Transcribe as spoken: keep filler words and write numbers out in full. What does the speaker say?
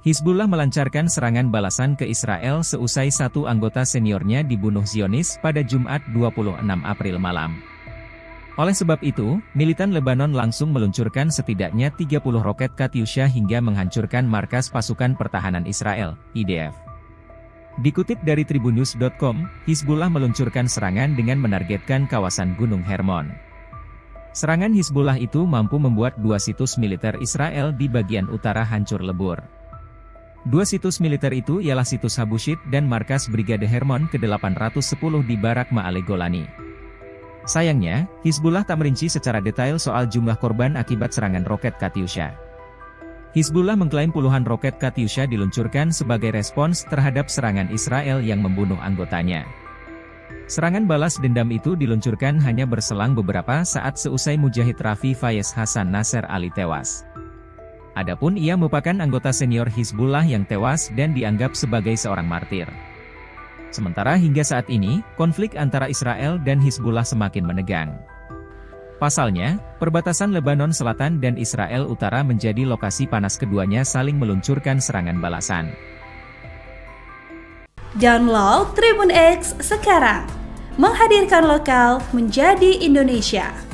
Hizbullah melancarkan serangan balasan ke Israel seusai satu anggota seniornya dibunuh Zionis pada Jumat dua puluh enam April malam. Oleh sebab itu, militan Lebanon langsung meluncurkan setidaknya tiga puluh roket Katyusha hingga menghancurkan markas pasukan pertahanan Israel, I D F. Dikutip dari Tribunnews dot com, Hizbullah meluncurkan serangan dengan menargetkan kawasan Gunung Hermon. Serangan Hizbullah itu mampu membuat dua situs militer Israel di bagian utara hancur lebur. Dua situs militer itu ialah situs Habushit dan markas Brigade Hermon ke delapan ratus sepuluh di Barak Ma'ale Golani. Sayangnya, Hizbullah tak merinci secara detail soal jumlah korban akibat serangan roket Katyusha. Hizbullah mengklaim puluhan roket Katyusha diluncurkan sebagai respons terhadap serangan Israel yang membunuh anggotanya. Serangan balas dendam itu diluncurkan hanya berselang beberapa saat seusai Mujahid Rafi Fayez Hassan Nasser Ali tewas. Adapun ia merupakan anggota senior Hizbullah yang tewas dan dianggap sebagai seorang martir. Sementara hingga saat ini, konflik antara Israel dan Hizbullah semakin menegang. Pasalnya, perbatasan Lebanon Selatan dan Israel Utara menjadi lokasi panas keduanya saling meluncurkan serangan balasan. Download TribunX sekarang, menghadirkan lokal menjadi Indonesia.